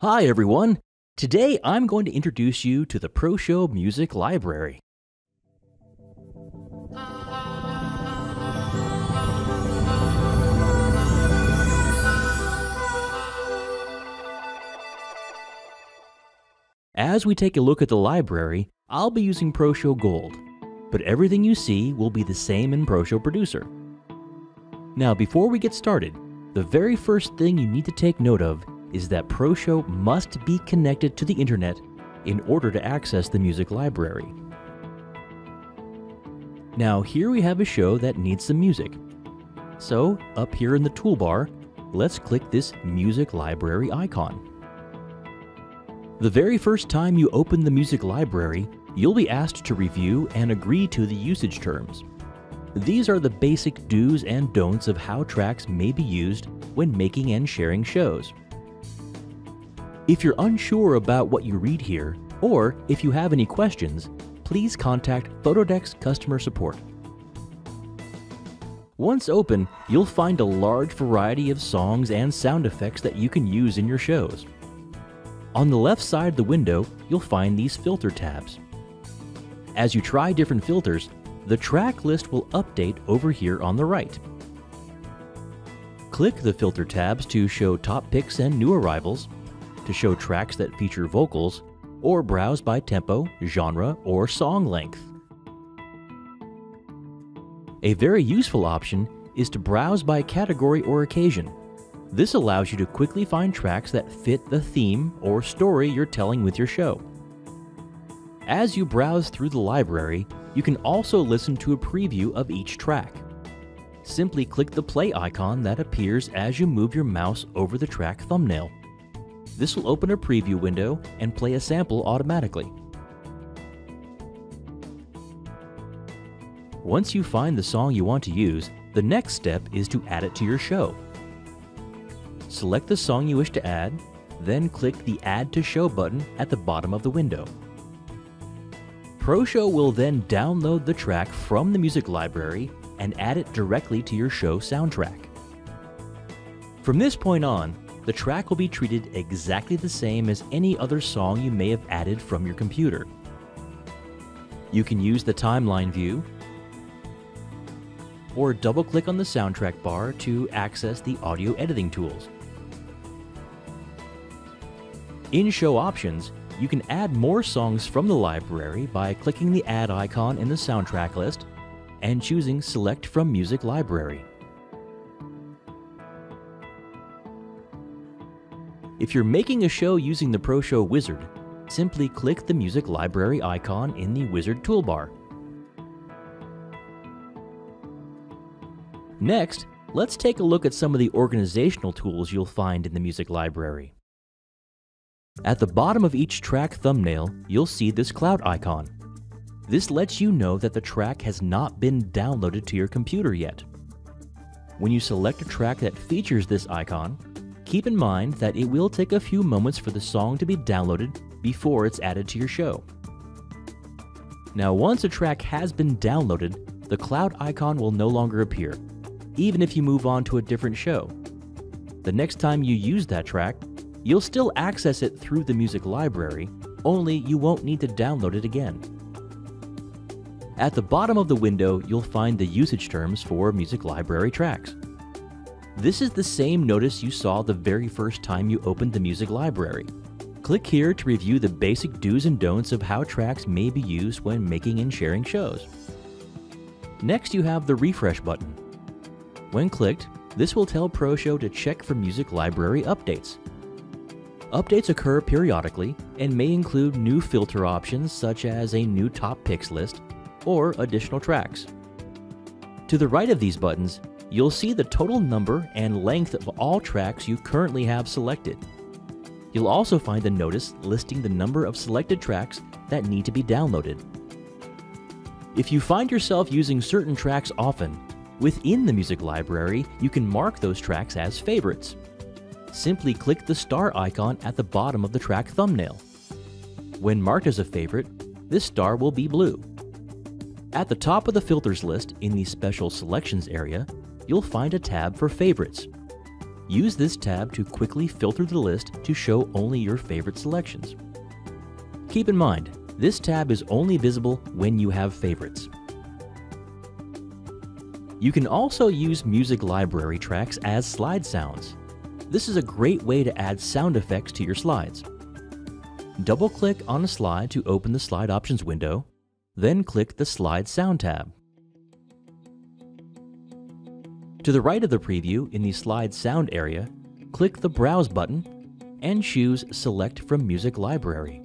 Hi everyone! Today I'm going to introduce you to the ProShow Music Library. As we take a look at the library, I'll be using ProShow Gold, but everything you see will be the same in ProShow Producer. Now before we get started, the very first thing you need to take note of is that ProShow must be connected to the internet in order to access the music library. Now here we have a show that needs some music. So up here in the toolbar, let's click this music library icon. The very first time you open the music library, you'll be asked to review and agree to the usage terms. These are the basic do's and don'ts of how tracks may be used when making and sharing shows. If you're unsure about what you read here, or if you have any questions, please contact Photodex Customer Support. Once open, you'll find a large variety of songs and sound effects that you can use in your shows. On the left side of the window, you'll find these filter tabs. As you try different filters, the track list will update over here on the right. Click the filter tabs to show top picks and new arrivals, to show tracks that feature vocals, or browse by tempo, genre, or song length. A very useful option is to browse by category or occasion. This allows you to quickly find tracks that fit the theme or story you're telling with your show. As you browse through the library, you can also listen to a preview of each track. Simply click the play icon that appears as you move your mouse over the track thumbnail. This will open a preview window and play a sample automatically. Once you find the song you want to use, the next step is to add it to your show. Select the song you wish to add, then click the Add to Show button at the bottom of the window. ProShow will then download the track from the music library and add it directly to your show soundtrack. From this point on, the track will be treated exactly the same as any other song you may have added from your computer. You can use the timeline view, or double-click on the soundtrack bar to access the audio editing tools. In Show Options, you can add more songs from the library by clicking the Add icon in the soundtrack list and choosing Select from Music Library. If you're making a show using the ProShow Wizard, simply click the Music Library icon in the Wizard toolbar. Next, let's take a look at some of the organizational tools you'll find in the Music Library. At the bottom of each track thumbnail, you'll see this cloud icon. This lets you know that the track has not been downloaded to your computer yet. When you select a track that features this icon, keep in mind that it will take a few moments for the song to be downloaded before it's added to your show. Now, once a track has been downloaded, the cloud icon will no longer appear, even if you move on to a different show. The next time you use that track, you'll still access it through the music library, only you won't need to download it again. At the bottom of the window, you'll find the usage terms for music library tracks. This is the same notice you saw the very first time you opened the music library. Click here to review the basic do's and don'ts of how tracks may be used when making and sharing shows. Next, you have the refresh button. When clicked, this will tell ProShow to check for music library updates. Updates occur periodically and may include new filter options such as a new top picks list or additional tracks. To the right of these buttons, you'll see the total number and length of all tracks you currently have selected. You'll also find a notice listing the number of selected tracks that need to be downloaded. If you find yourself using certain tracks often, within the music library, you can mark those tracks as favorites. Simply click the star icon at the bottom of the track thumbnail. When marked as a favorite, this star will be blue. At the top of the filters list in the special selections area, you'll find a tab for favorites. Use this tab to quickly filter the list to show only your favorite selections. Keep in mind, this tab is only visible when you have favorites. You can also use music library tracks as slide sounds. This is a great way to add sound effects to your slides. Double-click on a slide to open the slide options window, then click the Slide Sound tab. To the right of the preview in the Slide Sound area, click the Browse button and choose Select from Music Library.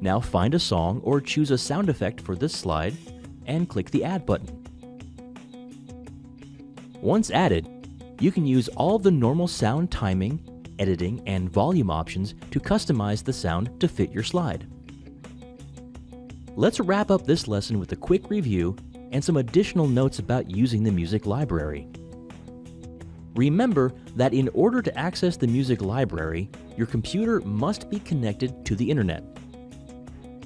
Now find a song or choose a sound effect for this slide and click the Add button. Once added, you can use all the normal sound timing, editing, and volume options to customize the sound to fit your slide. Let's wrap up this lesson with a quick review and some additional notes about using the music library. Remember that in order to access the music library, your computer must be connected to the internet.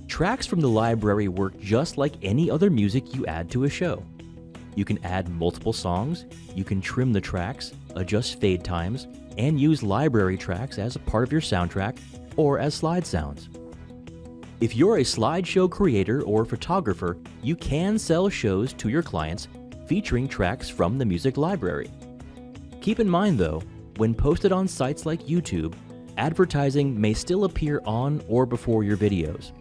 Tracks from the library work just like any other music you add to a show. You can add multiple songs, you can trim the tracks, adjust fade times, and use library tracks as a part of your soundtrack or as slide sounds. If you're a slideshow creator or photographer, you can sell shows to your clients featuring tracks from the music library. Keep in mind though, when posted on sites like YouTube, advertising may still appear on or before your videos.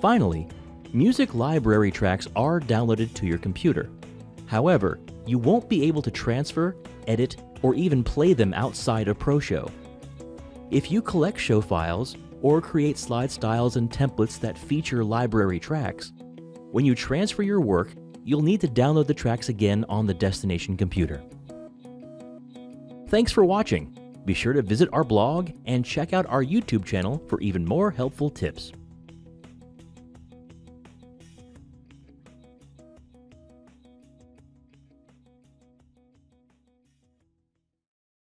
Finally, music library tracks are downloaded to your computer. However, you won't be able to transfer, edit, or even play them outside of ProShow. If you collect show files or create slide styles and templates that feature library tracks, when you transfer your work, you'll need to download the tracks again on the destination computer. Thanks for watching. Be sure to visit our blog and check out our YouTube channel for even more helpful tips.